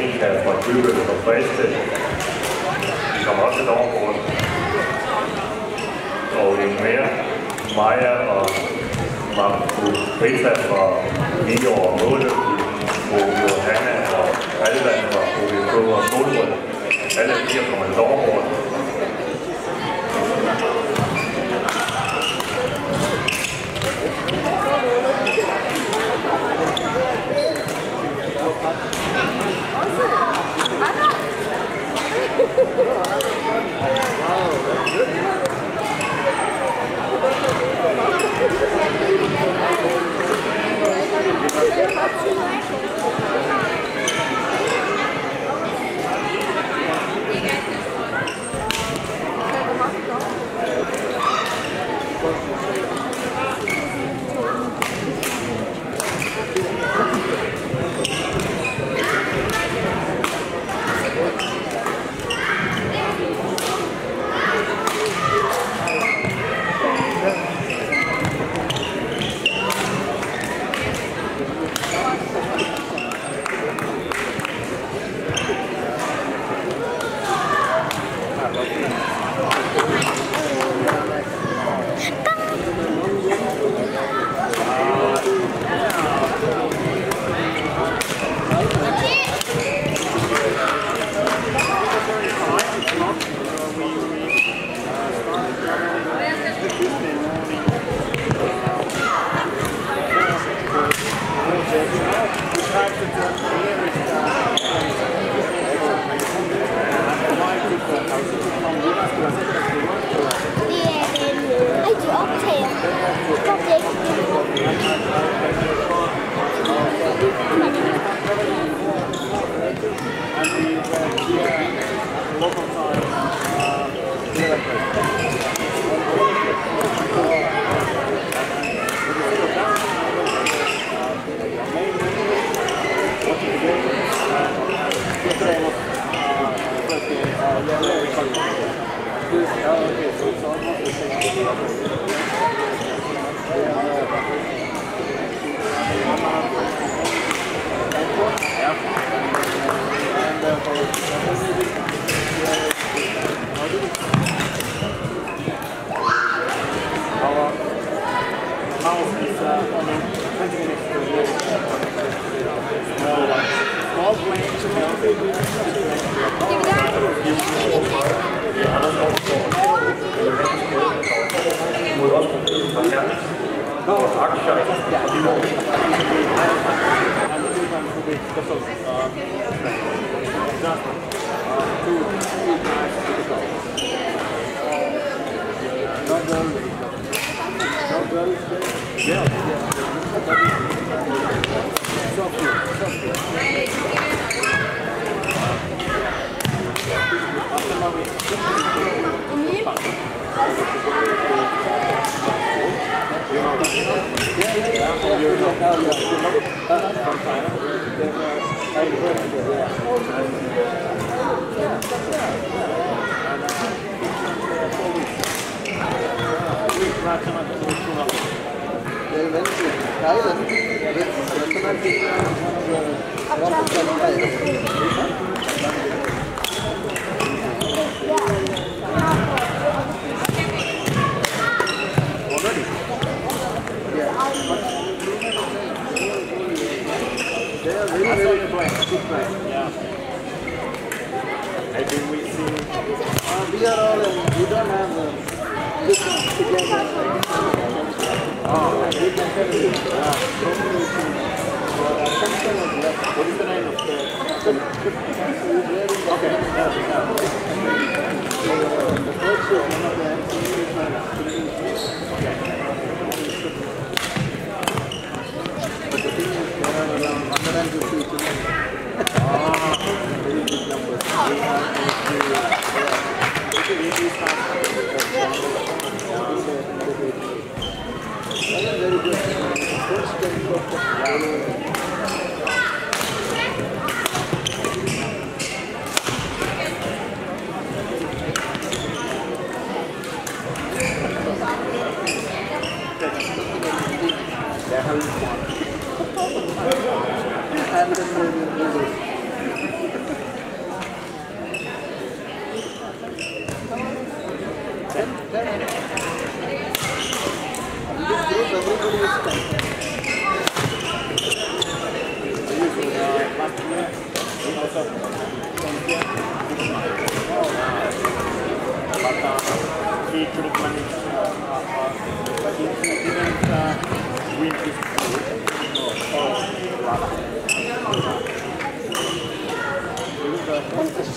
mean what we were requested from Rotterdam og en mere, Maja og Margrethe fra 9 år og 8, og Johanna og Alvan fra OVK og Solrød. Alle fire kommer en dommermål. but he couldn't manage but he didn't win this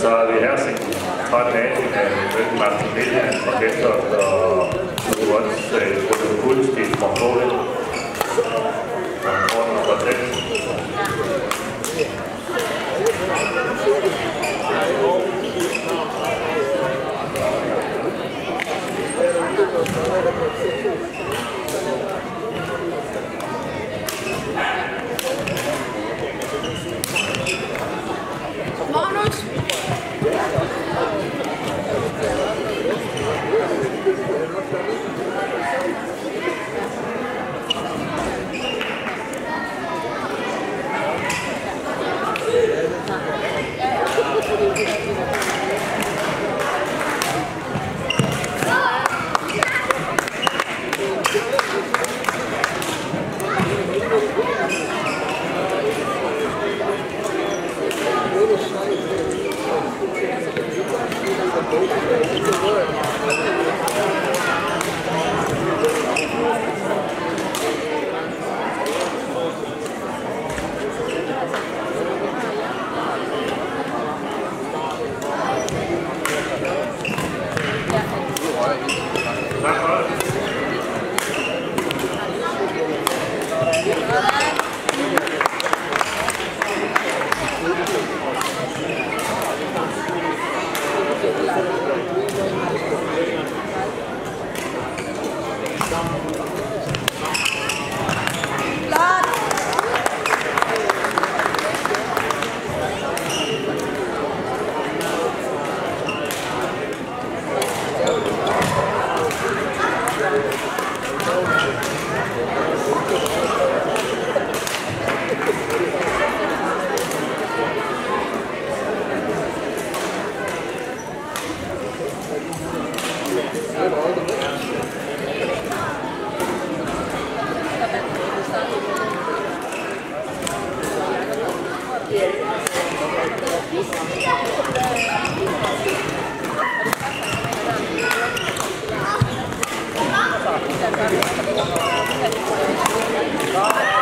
Så er vi Hersing, 13 af, mellem Martin Millian fra Gentofte og Rune Kuldskid fra Kåling. Og Morten fra Tægt. Magnus! Thank you.